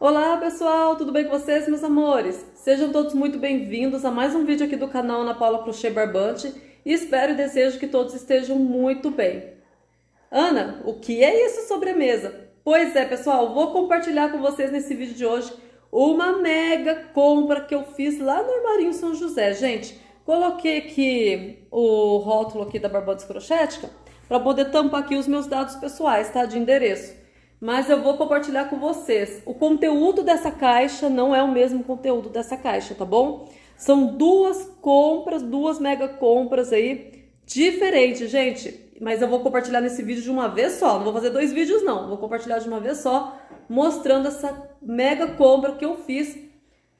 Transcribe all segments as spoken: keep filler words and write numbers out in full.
Olá pessoal, tudo bem com vocês, meus amores? Sejam todos muito bem-vindos a mais um vídeo aqui do canal Ana Paula Crochê E Barbante e espero e desejo que todos estejam muito bem. Ana, o que é isso sobremesa? Pois é pessoal, vou compartilhar com vocês nesse vídeo de hoje uma mega compra que eu fiz lá no Armarinho São José, gente. Coloquei aqui o rótulo aqui da Barbantes Crochétka para poder tampar aqui os meus dados pessoais, tá? De endereço. Mas eu vou compartilhar com vocês. O conteúdo dessa caixa não é o mesmo conteúdo dessa caixa, tá bom? São duas compras, duas mega compras aí, diferentes, gente. Mas eu vou compartilhar nesse vídeo de uma vez só. Não vou fazer dois vídeos, não. Vou compartilhar de uma vez só, mostrando essa mega compra que eu fiz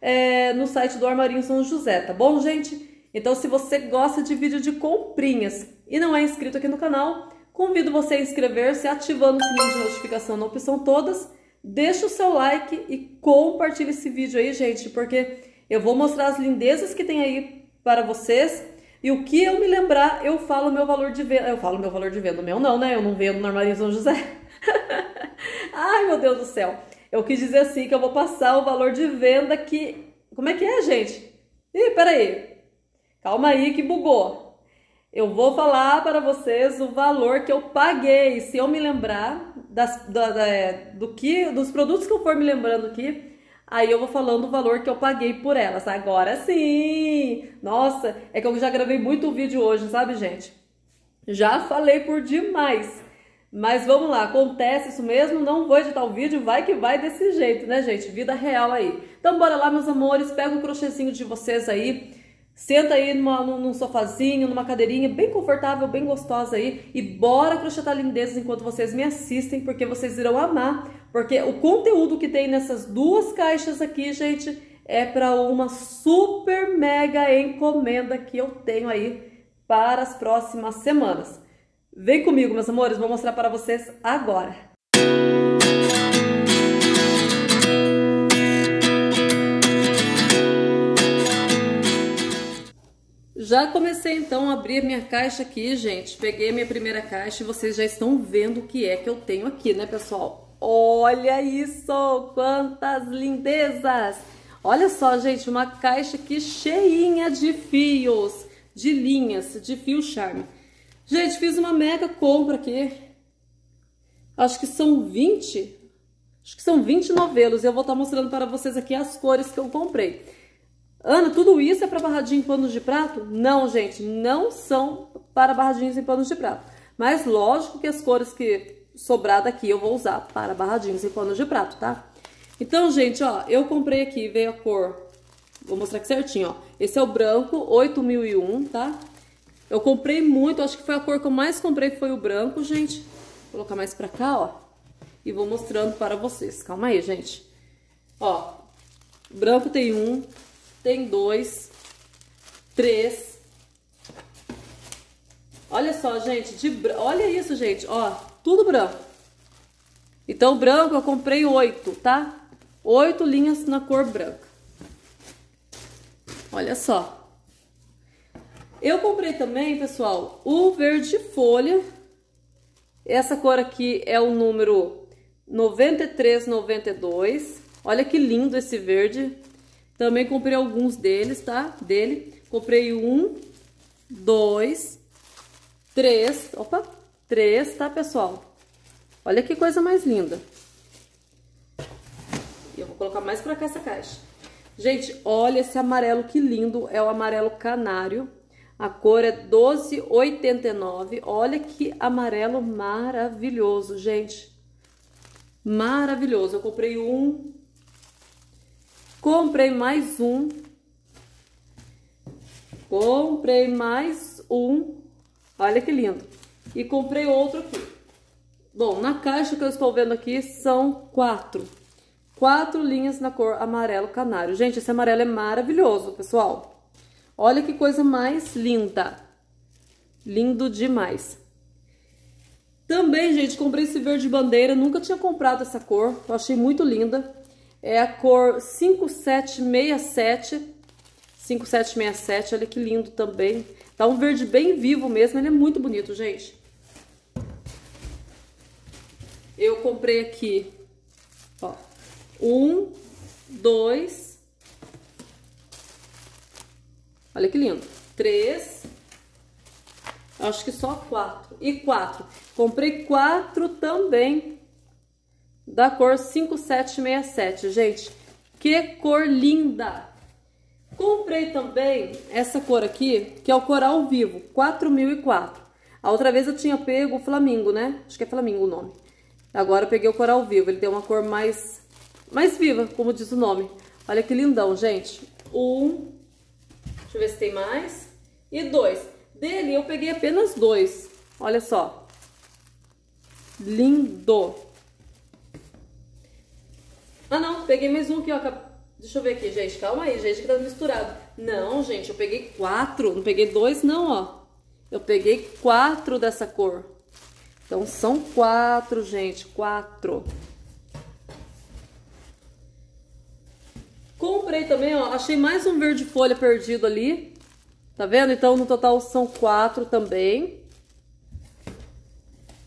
é, no site do Armarinho São José, tá bom, gente? Então, se você gosta de vídeo de comprinhas e não é inscrito aqui no canal, convido você a inscrever-se ativando o sininho de notificação na opção todas. Deixa o seu like e compartilhe esse vídeo aí, gente, porque eu vou mostrar as lindezas que tem aí para vocês. E o que eu me lembrar, eu falo meu valor de venda. Eu falo meu valor de venda. O meu não, né? Eu não vendo no Armarinho São José. Ai, meu Deus do céu. Eu quis dizer assim que eu vou passar o valor de venda que... Como é que é, gente? Ih, peraí. Calma aí que bugou. Eu vou falar para vocês o valor que eu paguei. Se eu me lembrar das, da, da, do que, dos produtos que eu for me lembrando aqui, aí eu vou falando o valor que eu paguei por elas. Agora sim! Nossa, é que eu já gravei muito vídeo hoje, sabe, gente? Já falei por demais. Mas vamos lá, acontece isso mesmo, não vou editar o vídeo, vai que vai desse jeito, né, gente? Vida real aí. Então bora lá, meus amores, pega o crochêzinho de vocês aí. Senta aí numa, num sofazinho, numa cadeirinha bem confortável, bem gostosa aí e bora crochetar lindezas enquanto vocês me assistem, porque vocês irão amar, porque o conteúdo que tem nessas duas caixas aqui, gente, é para uma super mega encomenda que eu tenho aí para as próximas semanas. Vem comigo, meus amores, vou mostrar para vocês agora. Já comecei então a abrir minha caixa aqui, gente. Peguei minha primeira caixa e vocês já estão vendo o que é que eu tenho aqui, né, pessoal? Olha isso! Quantas lindezas! Olha só, gente, uma caixa aqui cheinha de fios, de linhas, de fio charme. Gente, fiz uma mega compra aqui. Acho que são vinte. Acho que são vinte novelos. Eu vou estar mostrando para vocês aqui as cores que eu comprei. Ana, tudo isso é para barradinha em panos de prato? Não, gente, não são para barradinhas em panos de prato. Mas lógico que as cores que sobrar daqui eu vou usar para barradinhas em panos de prato, tá? Então, gente, ó, eu comprei aqui, veio a cor... Vou mostrar aqui certinho, ó. Esse é o branco, oito mil e um, tá? Eu comprei muito, acho que foi a cor que eu mais comprei, foi o branco, gente. Vou colocar mais pra cá, ó. E vou mostrando para vocês. Calma aí, gente. Ó, branco tem um... Tem dois, três. Olha só, gente. De... Olha isso, gente. Ó, tudo branco. Então, branco eu comprei oito, tá? Oito linhas na cor branca. Olha só. Eu comprei também, pessoal, o verde folha. Essa cor aqui é o número noventa e três, noventa e dois. Olha que lindo esse verde. Também comprei alguns deles, tá? Dele. Comprei um, dois, três. Opa! Três, tá, pessoal? Olha que coisa mais linda. E eu vou colocar mais pra cá essa caixa. Gente, olha esse amarelo, que lindo. É o amarelo canário. A cor é doze oitenta e nove. Olha que amarelo maravilhoso, gente. Maravilhoso. Eu comprei um... Comprei mais um. Comprei mais um. Olha que lindo. E comprei outro aqui. Bom, na caixa que eu estou vendo aqui são quatro. Quatro linhas na cor amarelo canário. Gente, esse amarelo é maravilhoso, pessoal. Olha que coisa mais linda. Lindo demais. Também, gente, comprei esse verde bandeira. Nunca tinha comprado essa cor. Eu achei muito linda. É a cor cinco sete seis sete, cinco sete seis sete, olha que lindo também. Tá um verde bem vivo mesmo, ele é muito bonito, gente. Eu comprei aqui, ó, Um, dois. Olha que lindo. Três. Acho que só quatro. E quatro. Comprei quatro também. Da cor cinco sete seis sete. Gente, que cor linda! Comprei também essa cor aqui, que é o Coral Vivo, quatro mil e quatro. A outra vez eu tinha pego o Flamingo, né? Acho que é Flamingo o nome. Agora eu peguei o Coral Vivo. Ele tem uma cor mais, mais viva, como diz o nome. Olha que lindão, gente. Um. Deixa eu ver se tem mais. E dois. Dele eu peguei apenas dois. Olha só. Lindo. Ah, não. Peguei mais um aqui, ó. Deixa eu ver aqui, gente. Calma aí, gente, que tá misturado. Não, gente. Eu peguei quatro. Não peguei dois, não, ó. Eu peguei quatro dessa cor. Então, são quatro, gente. Quatro. Comprei também, ó. Achei mais um verde folha perdido ali. Tá vendo? Então, no total, são quatro também.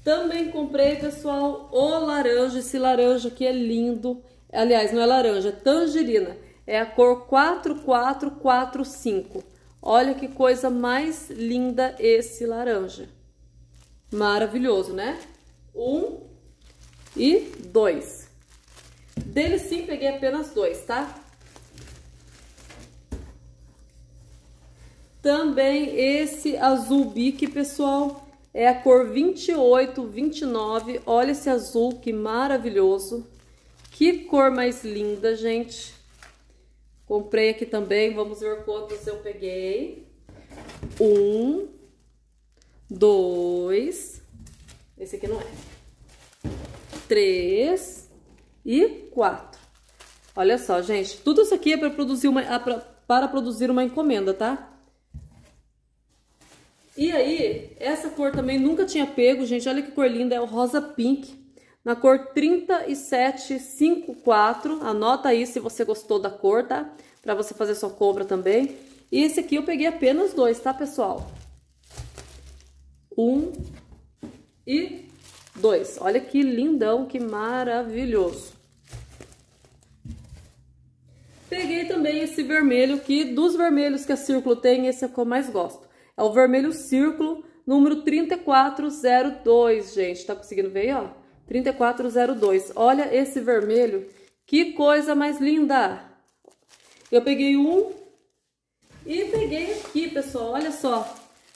Também comprei, pessoal, o laranja. Esse laranja aqui é lindo. Aliás, não é laranja, é tangerina. É a cor quatro quatro quatro cinco. Olha que coisa mais linda esse laranja. Maravilhoso, né? Um e dois. Dele sim, peguei apenas dois, tá? Também esse azul bique, pessoal, é a cor vinte e oito, vinte e nove. Olha esse azul, que maravilhoso. Que cor mais linda, gente. Comprei aqui também. Vamos ver quantos eu peguei. Um. Dois. Esse aqui não é. Três. E quatro. Olha só, gente. Tudo isso aqui é para produzir uma, para produzir uma encomenda, tá? E aí, essa cor também nunca tinha pego, gente. Olha que cor linda, é o rosa pink, na cor trinta e sete cinquenta e quatro. Anota aí se você gostou da cor, tá? Pra você fazer sua compra também. E esse aqui eu peguei apenas dois, tá, pessoal? Um e dois. Olha que lindão, que maravilhoso. Peguei também esse vermelho aqui. Dos vermelhos que a Círculo tem, esse é o que eu mais gosto. É o vermelho círculo, número trinta e quatro zero dois, gente. Tá conseguindo ver aí, ó? trinta e quatro zero dois. Olha esse vermelho. Que coisa mais linda! Eu peguei um e peguei aqui, pessoal. Olha só.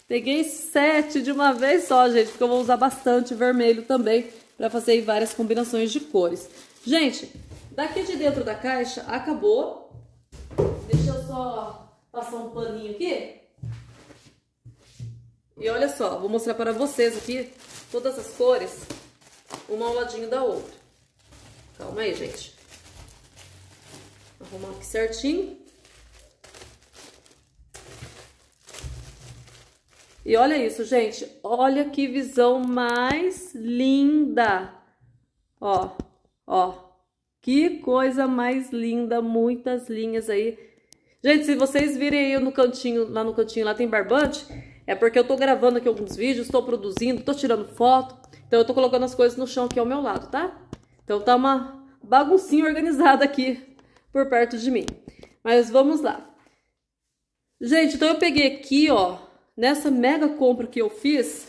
Peguei sete de uma vez só, gente. Porque eu vou usar bastante vermelho também pra fazer aí várias combinações de cores. Gente, daqui de dentro da caixa, acabou. Deixa eu só passar um paninho aqui. E olha só, vou mostrar para vocês aqui todas as cores, uma ao ladinho da outra. Calma aí, gente. Arrumar aqui certinho. E olha isso, gente. Olha que visão mais linda. Ó, ó. Que coisa mais linda. Muitas linhas aí. Gente, se vocês virem aí no cantinho, lá no cantinho, lá tem barbante... É porque eu tô gravando aqui alguns vídeos, tô produzindo, tô tirando foto. Então eu tô colocando as coisas no chão aqui ao meu lado, tá? Então tá uma baguncinha organizada aqui por perto de mim. Mas vamos lá. Gente, então eu peguei aqui, ó, nessa mega compra que eu fiz.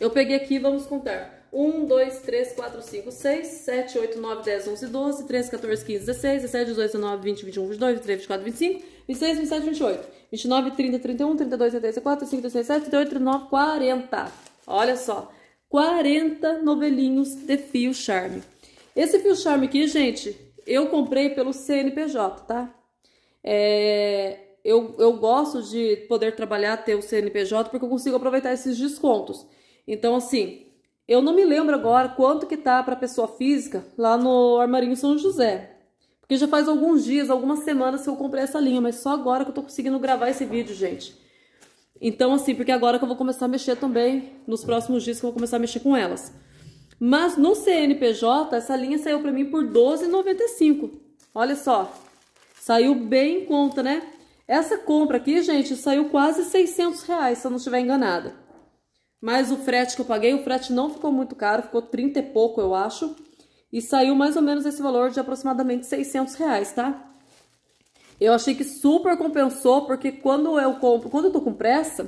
Eu peguei aqui, vamos contar. um, dois, três, quatro, cinco, seis, sete, oito, nove, dez, onze, doze, treze, quatorze, quinze, dezesseis, dezessete, dezoito, dezenove, vinte, vinte e um, vinte e dois, vinte e três, vinte e quatro, vinte e cinco, vinte e seis, vinte e sete, vinte e oito, vinte e nove, quarenta. Olha só, quarenta novelinhos de fio charme. Esse fio charme aqui, gente, eu comprei pelo C N P J, tá? É, eu, eu gosto de poder trabalhar, ter o C N P J, porque eu consigo aproveitar esses descontos. Então, assim, eu não me lembro agora quanto que tá para pessoa física lá no Armarinho São José. Porque já faz alguns dias, algumas semanas que eu comprei essa linha, mas só agora que eu tô conseguindo gravar esse vídeo, gente. Então, assim, porque agora que eu vou começar a mexer também, nos próximos dias que eu vou começar a mexer com elas. Mas no C N P J, essa linha saiu para mim por doze reais e noventa e cinco centavos. Olha só, saiu bem em conta, né? Essa compra aqui, gente, saiu quase seiscentos reais, se eu não estiver enganada. Mas o frete que eu paguei, o frete não ficou muito caro, ficou trinta e pouco, eu acho. E saiu mais ou menos esse valor de aproximadamente seiscentos reais, tá? Eu achei que super compensou, porque quando eu compro, quando eu tô com pressa,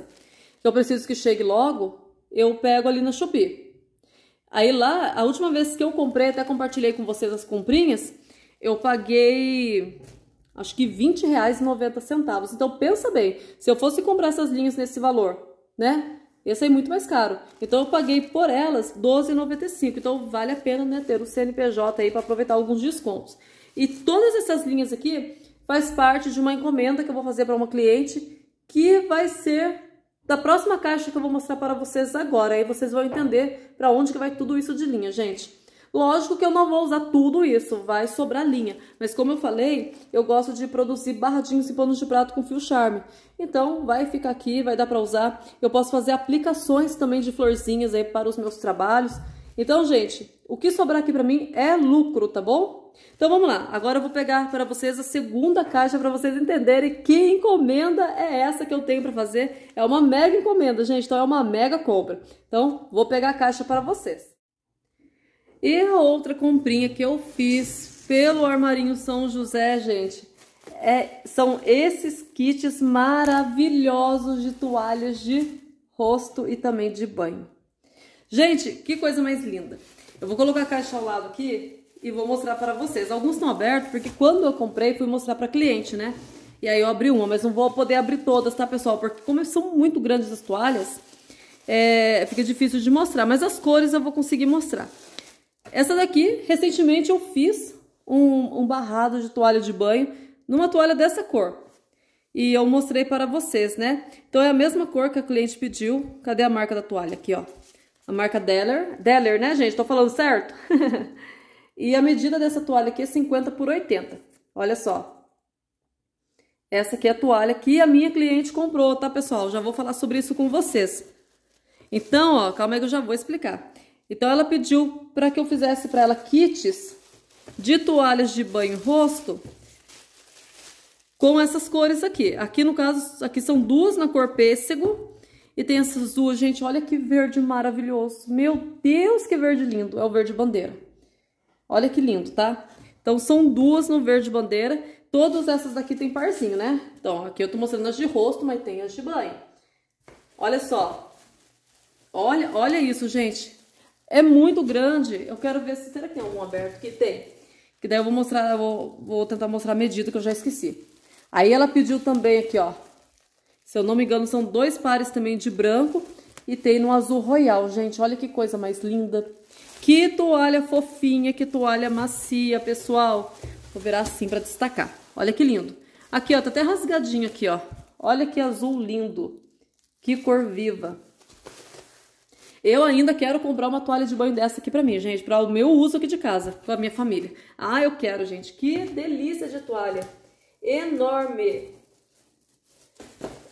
que eu preciso que chegue logo, eu pego ali na Shopee. Aí lá, a última vez que eu comprei, até compartilhei com vocês as comprinhas, eu paguei, acho que vinte reais e noventa centavos. Então pensa bem, se eu fosse comprar essas linhas nesse valor, né? Esse aí é muito mais caro. Então eu paguei por elas doze reais e noventa e cinco centavos. Então vale a pena, né, ter o C N P J aí para aproveitar alguns descontos. E todas essas linhas aqui faz parte de uma encomenda que eu vou fazer para uma cliente, que vai ser da próxima caixa que eu vou mostrar para vocês agora. Aí vocês vão entender para onde que vai tudo isso de linha, gente. Lógico que eu não vou usar tudo isso, vai sobrar linha. Mas como eu falei, eu gosto de produzir barradinhos e panos de prato com fio charme. Então vai ficar aqui, vai dar para usar. Eu posso fazer aplicações também de florzinhas aí para os meus trabalhos. Então, gente, o que sobrar aqui para mim é lucro, tá bom? Então vamos lá, agora eu vou pegar para vocês a segunda caixa para vocês entenderem que encomenda é essa que eu tenho para fazer. É uma mega encomenda, gente, então é uma mega compra. Então vou pegar a caixa para vocês. E a outra comprinha que eu fiz pelo Armarinho São José, gente, é, são esses kits maravilhosos de toalhas de rosto e também de banho. Gente, que coisa mais linda! Eu vou colocar a caixa ao lado aqui e vou mostrar para vocês. Alguns estão abertos, porque quando eu comprei, fui mostrar para cliente, né? E aí eu abri uma, mas não vou poder abrir todas, tá, pessoal? Porque como são muito grandes as toalhas, é, fica difícil de mostrar, mas as cores eu vou conseguir mostrar. Essa daqui, recentemente eu fiz um, um barrado de toalha de banho numa toalha dessa cor. E eu mostrei para vocês, né? Então é a mesma cor que a cliente pediu. Cadê a marca da toalha? Aqui, ó. A marca Deller. Deller, né, gente? Tô falando certo? E a medida dessa toalha aqui é cinquenta por oitenta. Olha só. Essa aqui é a toalha que a minha cliente comprou, tá, pessoal? Já vou falar sobre isso com vocês. Então, ó, calma aí que eu já vou explicar. Então ela pediu para que eu fizesse para ela kits de toalhas de banho rosto com essas cores aqui. Aqui no caso, aqui são duas na cor pêssego e tem essas duas, gente, olha que verde maravilhoso. Meu Deus, que verde lindo, é o verde bandeira. Olha que lindo, tá? Então são duas no verde bandeira, todas essas daqui tem parzinho, né? Então aqui eu tô mostrando as de rosto, mas tem as de banho. Olha só. Olha, olha isso, gente. É muito grande, eu quero ver se será que tem algum aberto, que tem. Que daí eu vou mostrar, eu vou, vou tentar mostrar a medida que eu já esqueci. Aí ela pediu também aqui, ó. Se eu não me engano, são dois pares também de branco e tem no azul royal, gente. Olha que coisa mais linda. Que toalha fofinha, que toalha macia, pessoal. Vou virar assim pra destacar. Olha que lindo. Aqui, ó, tá até rasgadinho aqui, ó. Olha que azul lindo. Que cor viva. Eu ainda quero comprar uma toalha de banho dessa aqui pra mim, gente, para o meu uso aqui de casa, com a minha família. Ah, eu quero, gente. Que delícia de toalha. Enorme.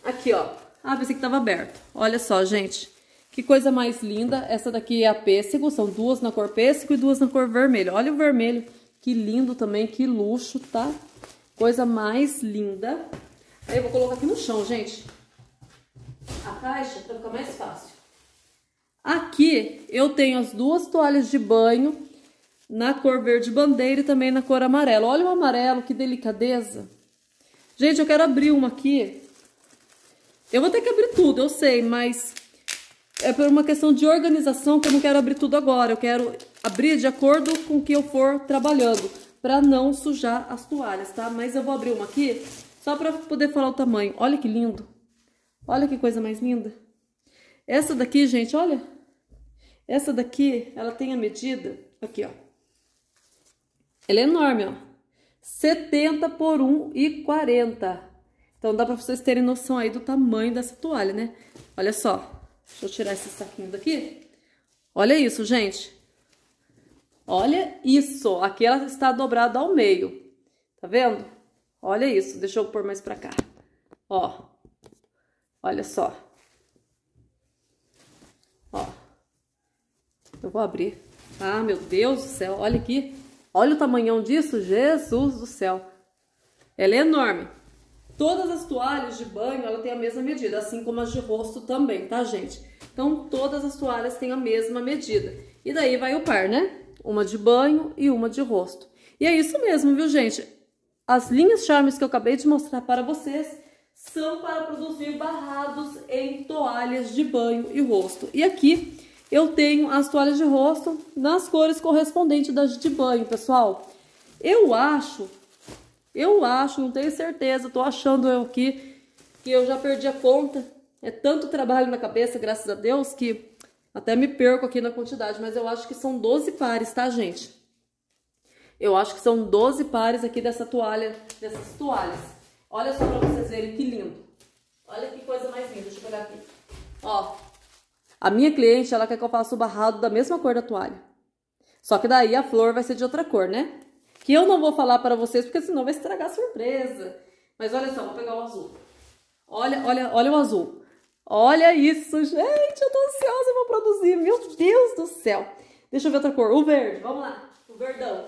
Aqui, ó. Ah, pensei que tava aberto. Olha só, gente. Que coisa mais linda. Essa daqui é a pêssego. São duas na cor pêssego e duas na cor vermelho. Olha o vermelho. Que lindo também. Que luxo, tá? Coisa mais linda. Aí eu vou colocar aqui no chão, gente. A caixa pra ficar mais fácil. Aqui eu tenho as duas toalhas de banho na cor verde bandeira e também na cor amarelo. Olha o amarelo, que delicadeza. Gente, eu quero abrir uma aqui. Eu vou ter que abrir tudo, eu sei, mas é por uma questão de organização que eu não quero abrir tudo agora. Eu quero abrir de acordo com o que eu for trabalhando, para não sujar as toalhas, tá? Mas eu vou abrir uma aqui só para poder falar o tamanho. Olha que lindo. Olha que coisa mais linda. Essa daqui, gente, olha. Essa daqui, ela tem a medida. Aqui, ó. Ela é enorme, ó. setenta por um e quarenta. Então dá pra vocês terem noção aí do tamanho dessa toalha, né? Olha só. Deixa eu tirar esse saquinho daqui. Olha isso, gente. Olha isso. Aqui ela está dobrada ao meio. Tá vendo? Olha isso. Deixa eu pôr mais pra cá. Ó. Olha só. Ó, eu vou abrir. Ah, meu Deus do céu, olha aqui. Olha o tamanhão disso, Jesus do céu. Ela é enorme. Todas as toalhas de banho, ela tem a mesma medida, assim como as de rosto também, tá, gente? Então, todas as toalhas têm a mesma medida. E daí vai o par, né? uma de banho e uma de rosto. E é isso mesmo, viu, gente? As linhas charmes que eu acabei de mostrar para vocês são para produzir barrados em toalhas de banho e rosto. E aqui eu tenho as toalhas de rosto nas cores correspondentes das de banho, pessoal. Eu acho, eu acho, não tenho certeza, tô achando eu aqui que eu já perdi a conta. É tanto trabalho na cabeça, graças a Deus, que até me perco aqui na quantidade, mas eu acho que são doze pares, tá, gente? Eu acho que são doze pares aqui dessa toalha, dessas toalhas. Olha só pra vocês verem que lindo. Olha que coisa mais linda. Deixa eu pegar aqui. Ó, a minha cliente, ela quer que eu faça o barrado da mesma cor da toalha. Só que daí a flor vai ser de outra cor, né? Que eu não vou falar para vocês, porque senão vai estragar a surpresa. Mas olha só, vou pegar o azul. Olha, olha, olha o azul. Olha isso, gente, eu tô ansiosa, eu vou produzir, meu Deus do céu. Deixa eu ver outra cor, o verde, vamos lá, o verdão.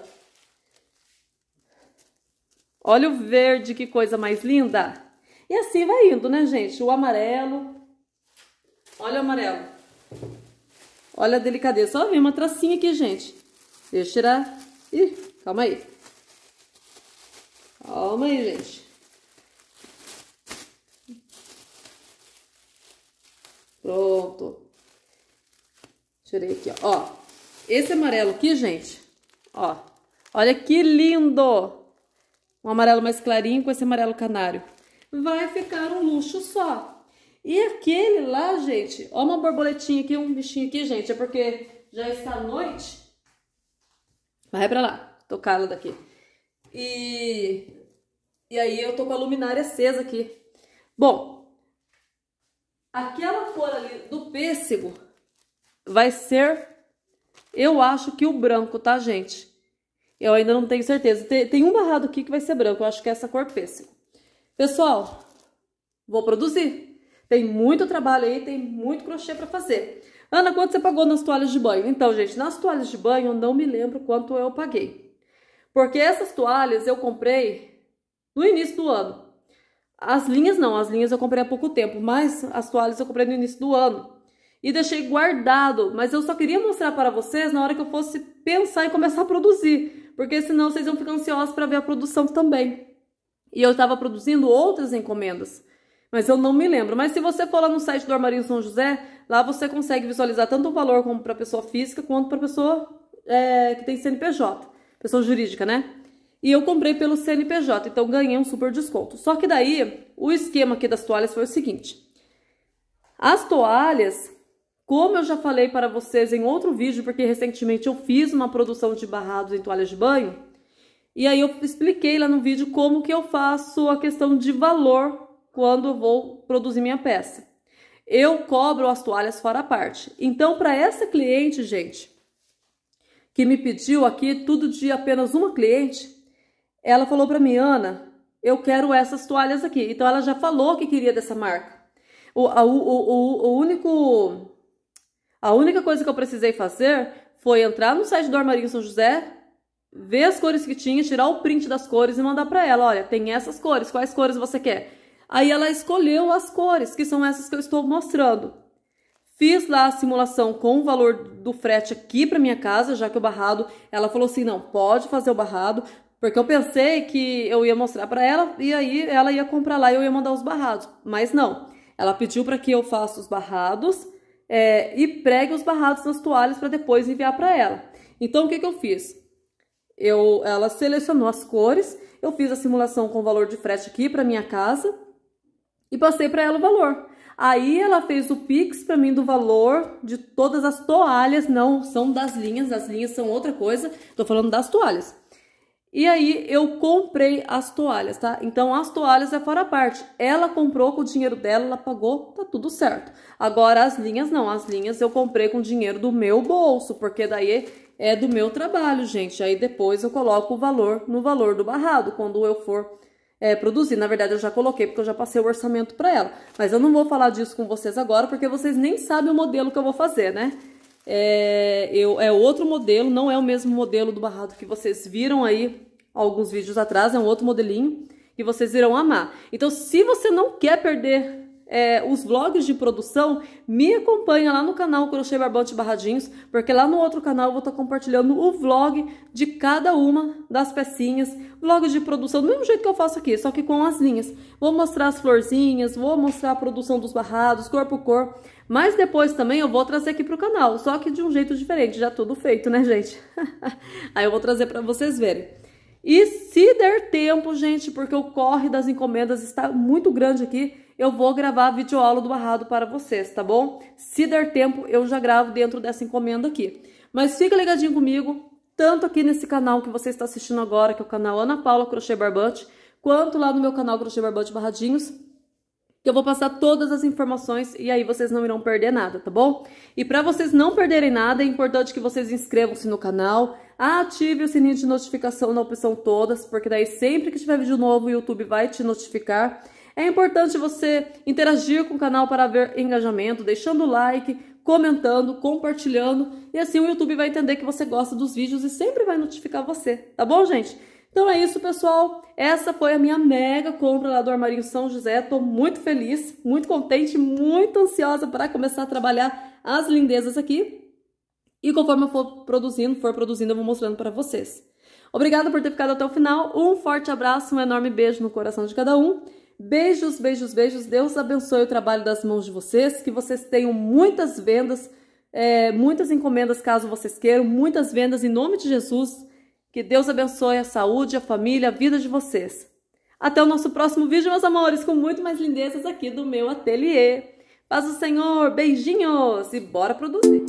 Olha o verde, que coisa mais linda. E assim vai indo, né, gente? O amarelo, olha o amarelo. Olha a delicadeza, só vem uma tracinha aqui, gente. Deixa eu tirar, ih, calma aí. Calma aí, gente. Pronto. Tirei aqui, ó. Ó, esse amarelo aqui, gente, ó. Olha que lindo! Um amarelo mais clarinho com esse amarelo canário. Vai ficar um luxo só. E aquele lá, gente, ó, uma borboletinha aqui, um bichinho aqui, gente. É porque já está noite. Vai pra lá. Tocar ela daqui. E... E aí eu tô com a luminária acesa aqui. Bom... Aquela cor ali do pêssego vai ser, eu acho que o branco, tá, gente? Eu ainda não tenho certeza. Tem, tem um barrado aqui que vai ser branco, eu acho que é essa cor pêssego. Pessoal, vou produzir. Tem muito trabalho aí, tem muito crochê pra fazer. Ana, quanto você pagou nas toalhas de banho? Então, gente, nas toalhas de banho eu não me lembro quanto eu paguei. Porque essas toalhas eu comprei no início do ano. As linhas não, as linhas eu comprei há pouco tempo, mas as toalhas eu comprei no início do ano. E deixei guardado, mas eu só queria mostrar para vocês na hora que eu fosse pensar e começar a produzir. Porque senão vocês vão ficar ansiosos para ver a produção também. E eu estava produzindo outras encomendas, mas eu não me lembro. Mas se você for lá no site do Armarinho São José, lá você consegue visualizar tanto o valor como para pessoa física, quanto para pessoa é, que tem C N P J, pessoa jurídica, né? E eu comprei pelo C N P J, então ganhei um super desconto. Só que daí, o esquema aqui das toalhas foi o seguinte. As toalhas, como eu já falei para vocês em outro vídeo, porque recentemente eu fiz uma produção de barrados em toalhas de banho, e aí eu expliquei lá no vídeo como que eu faço a questão de valor quando eu vou produzir minha peça. Eu cobro as toalhas fora a parte. Então, para essa cliente, gente, que me pediu aqui tudo de apenas uma cliente, ela falou para mim, Ana, eu quero essas toalhas aqui. Então, ela já falou que queria dessa marca. O, a, o, o, o único, a única coisa que eu precisei fazer foi entrar no site do Armarinho São José, ver as cores que tinha, tirar o print das cores e mandar para ela. Olha, tem essas cores, quais cores você quer? Aí ela escolheu as cores, que são essas que eu estou mostrando. Fiz lá a simulação com o valor do frete aqui para minha casa, já que o barrado... Ela falou assim, não, pode fazer o barrado... Porque eu pensei que eu ia mostrar para ela e aí ela ia comprar lá e eu ia mandar os barrados. Mas não, ela pediu para que eu faça os barrados é, e pregue os barrados nas toalhas para depois enviar para ela. Então o que, que eu fiz? Eu, ela selecionou as cores, eu fiz a simulação com o valor de frete aqui para minha casa e passei para ela o valor. Aí ela fez o Pix para mim do valor de todas as toalhas, não são das linhas, as linhas são outra coisa, tô falando das toalhas. E aí eu comprei as toalhas, tá? Então as toalhas é fora a parte. Ela comprou com o dinheiro dela, ela pagou, tá tudo certo. Agora as linhas não, as linhas eu comprei com o dinheiro do meu bolso, porque daí é do meu trabalho, gente. Aí depois eu coloco o valor no valor do barrado, quando eu for é, produzir. Na verdade eu já coloquei, porque eu já passei o orçamento pra ela. Mas eu não vou falar disso com vocês agora, porque vocês nem sabem o modelo que eu vou fazer, né? É, eu, é outro modelo, não é o mesmo modelo do barrado que vocês viram aí alguns vídeos atrás, é um outro modelinho que vocês irão amar. Então, se você não quer perder é, os vlogs de produção, me acompanha lá no canal Crochê Barbante Barradinhos, porque lá no outro canal eu vou estar compartilhando o vlog de cada uma das pecinhas, vlog de produção, do mesmo jeito que eu faço aqui, só que com as linhas. Vou mostrar as florzinhas, vou mostrar a produção dos barrados, cor por cor, mas depois também eu vou trazer aqui pro canal, só que de um jeito diferente, já tudo feito, né, gente? Aí eu vou trazer para vocês verem. E se der tempo, gente, porque o corre das encomendas está muito grande aqui, eu vou gravar a videoaula do barrado para vocês, tá bom? Se der tempo, eu já gravo dentro dessa encomenda aqui. Mas fica ligadinho comigo, tanto aqui nesse canal que você está assistindo agora, que é o canal Ana Paula Crochê Barbante, quanto lá no meu canal Crochê Barbante Barradinhos, que eu vou passar todas as informações e aí vocês não irão perder nada, tá bom? E para vocês não perderem nada, é importante que vocês inscrevam-se no canal, ative o sininho de notificação na opção todas, porque daí sempre que tiver vídeo novo o YouTube vai te notificar. É importante você interagir com o canal para ver engajamento, deixando o like, comentando, compartilhando, e assim o YouTube vai entender que você gosta dos vídeos e sempre vai notificar você, tá bom, gente? Então é isso, pessoal, essa foi a minha mega compra lá do Armarinho São José, tô muito feliz, muito contente, muito ansiosa para começar a trabalhar as lindezas aqui, e conforme eu for produzindo, for produzindo eu vou mostrando para vocês. Obrigada por ter ficado até o final, um forte abraço, um enorme beijo no coração de cada um, beijos, beijos, beijos, Deus abençoe o trabalho das mãos de vocês, que vocês tenham muitas vendas, é, muitas encomendas caso vocês queiram, muitas vendas em nome de Jesus. Que Deus abençoe a saúde, a família, a vida de vocês. Até o nosso próximo vídeo, meus amores, com muito mais lindezas aqui do meu ateliê. Paz do Senhor, beijinhos e bora produzir!